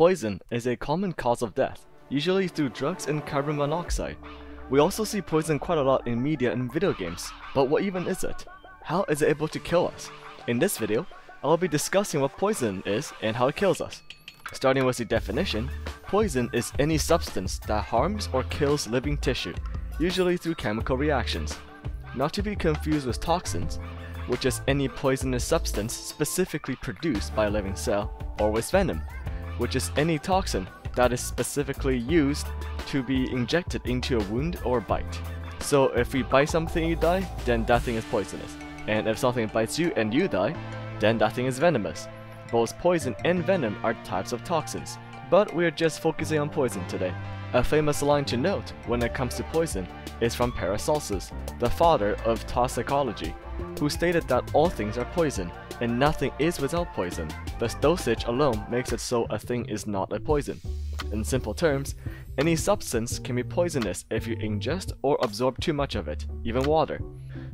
poison is a common cause of death, usually through drugs and carbon monoxide. We also see poison quite a lot in media and video games, but what even is it? How is it able to kill us? In this video, I'll be discussing what poison is and how it kills us. Starting with the definition, poison is any substance that harms or kills living tissue, usually through chemical reactions. Not to be confused with toxins, which is any poisonous substance specifically produced by a living cell, or with venom, which is any toxin that is specifically used to be injected into a wound or bite. So if we bite something and you die, then that thing is poisonous. And if something bites you and you die, then that thing is venomous. Both poison and venom are types of toxins, but we're just focusing on poison today. A famous line to note when it comes to poison is from Paracelsus, the father of toxicology, who stated that all things are poison, and nothing is without poison. Thus dosage alone makes it so a thing is not a poison. In simple terms, any substance can be poisonous if you ingest or absorb too much of it, even water.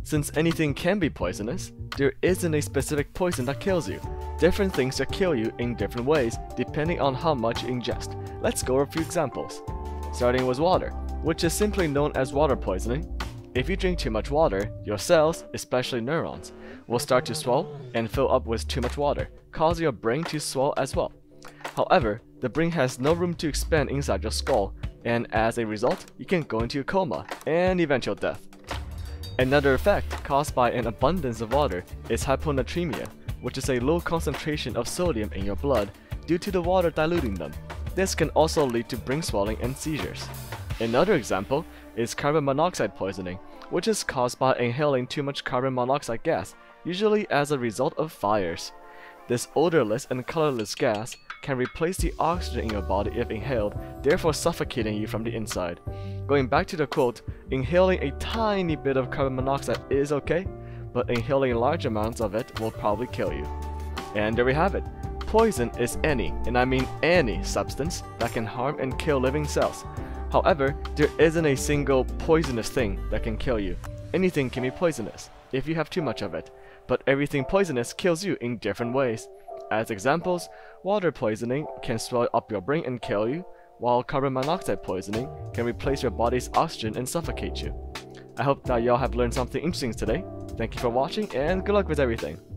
Since anything can be poisonous, there isn't a specific poison that kills you. Different things that kill you in different ways depending on how much you ingest. Let's go over a few examples. Starting with water, which is simply known as water poisoning. If you drink too much water, your cells, especially neurons, will start to swell and fill up with too much water, causing your brain to swell as well. However, the brain has no room to expand inside your skull, and as a result, you can go into a coma and eventual death. Another effect caused by an abundance of water is hyponatremia, which is a low concentration of sodium in your blood due to the water diluting them. This can also lead to brain swelling and seizures. Another example is carbon monoxide poisoning, which is caused by inhaling too much carbon monoxide gas, usually as a result of fires. This odorless and colorless gas can replace the oxygen in your body if inhaled, therefore suffocating you from the inside. Going back to the quote, inhaling a tiny bit of carbon monoxide is okay, but inhaling large amounts of it will probably kill you. And there we have it. Poison is any, and I mean any, substance that can harm and kill living cells. However, there isn't a single poisonous thing that can kill you. Anything can be poisonous if you have too much of it, but everything poisonous kills you in different ways. As examples, water poisoning can swell up your brain and kill you, while carbon monoxide poisoning can replace your body's oxygen and suffocate you. I hope that y'all have learned something interesting today. Thank you for watching and good luck with everything.